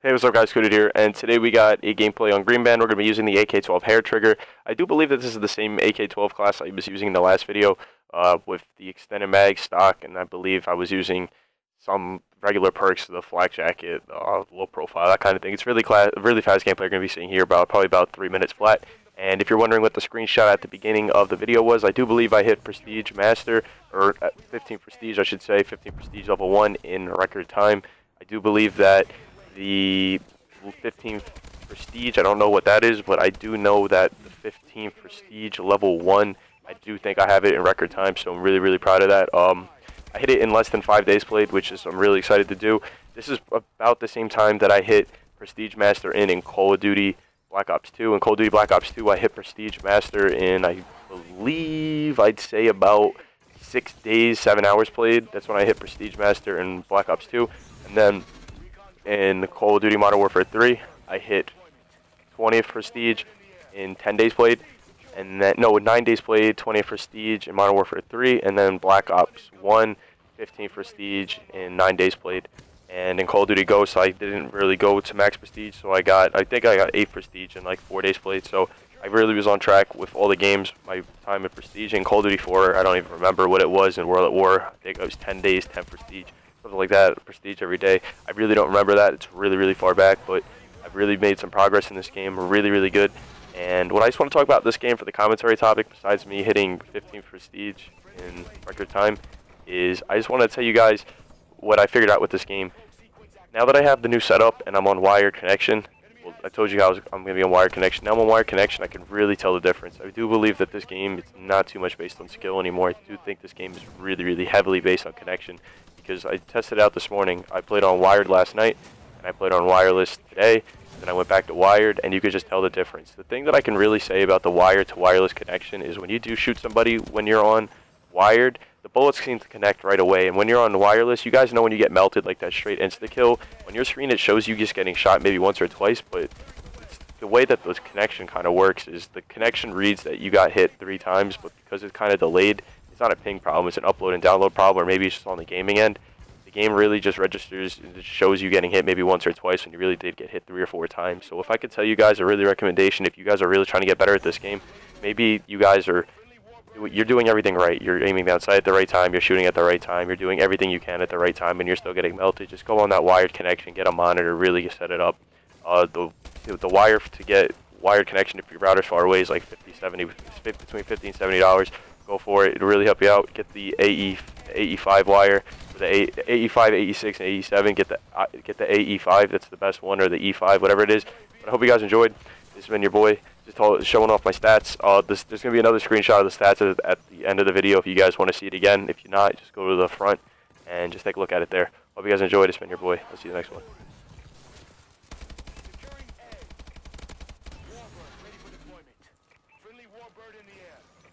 Hey, what's up guys, Coded here, and today we got a gameplay on Green Band. We're going to be using the AK-12 hair trigger. I do believe that this is the same AK-12 class I was using in the last video with the extended mag stock, and I believe I was using some regular perks, the flak jacket, low profile, that kind of thing. It's really fast gameplay you're going to be seeing here, probably about 3 minutes flat. And if you're wondering what the screenshot at the beginning of the video was, I do believe I hit Prestige Master, or 15 Prestige I should say, 15 Prestige level 1 in record time. I do believe that the 15th Prestige, I don't know what that is, but I do know that the 15th Prestige level 1, I do think I have it in record time, so I'm really proud of that. I hit it in less than 5 days played, which is, I'm really excited to do. This is about the same time that I hit Prestige Master in Call of Duty Black Ops 2. In Call of Duty Black Ops 2, I hit Prestige Master in, I believe, I'd say about 6 days, 7 hours played. That's when I hit Prestige Master in Black Ops 2, and then in Call of Duty Modern Warfare 3, I hit 20th Prestige in 10 days played, and then, no, 9 days played, 20th Prestige in Modern Warfare 3, and then Black Ops 1, 15th Prestige in 9 days played. And in Call of Duty Ghost, I didn't really go to max Prestige, so I think I got 8 Prestige in like 4 days played, so I really was on track with all the games, my time in Prestige. In Call of Duty 4, I don't even remember what it was. In World at War, I think it was 10 days, 10 Prestige. Something like that, Prestige every day. I really don't remember that. It's really far back, but I've really made some progress in this game. Really good. And what I just want to talk about this game for the commentary topic, besides me hitting 15th Prestige in record time, is I just want to tell you guys what I figured out with this game. Now that I have the new setup and I'm on wired connection, well, I told you guys I'm going to be on wired connection. Now I'm on wired connection, I can really tell the difference. I do believe that this game, it's not too much based on skill anymore. I do think this game is really heavily based on connection. Because I tested it out this morning. I played on wired last night, and I played on wireless today, then I went back to wired, and you could just tell the difference. The thing that I can really say about the wired to wireless connection is when you do shoot somebody when you're on wired, the bullets seem to connect right away, and when you're on wireless, you guys know when you get melted, like that straight insta-kill, on your screen it shows you just getting shot maybe once or twice, but the way that this connection kind of works is the connection reads that you got hit 3 times, but because it's kind of delayed, it's not a ping problem, it's an upload and download problem, or maybe it's just on the gaming end. The game really just registers and just shows you getting hit maybe once or twice when you really did get hit 3 or 4 times. So if I could tell you guys a really recommendation, if you guys are really trying to get better at this game, maybe you guys are, you're doing everything right. You're aiming down sight at the right time, you're shooting at the right time, you're doing everything you can at the right time, and you're still getting melted. Just go on that wired connection, get a monitor, really set it up. The wire to get wired connection, if your router's far away, is like 50, 70, between $50 and $70. Go for it. It'll really help you out. Get the AE-5 wire, the AE-5, AE-6, and AE-7. Get the AE-5. That's the best one, or the E-5, whatever it is. But I hope you guys enjoyed. This has been your boy, just showing off my stats. There's gonna be another screenshot of the stats at the end of the video if you guys want to see it again. If you're not, just go to the front and just take a look at it there. Hope you guys enjoyed. It's been your boy. I'll see you in the next one. Securing A. Warbird ready for deployment. Friendly Warbird in the air.